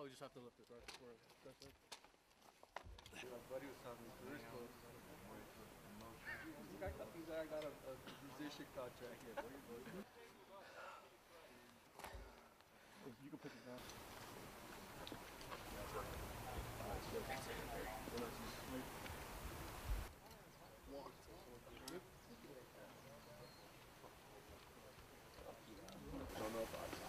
probably just have to lift it right before it. I got a musician contract here. You can pick it down. Don't know if I have.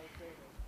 I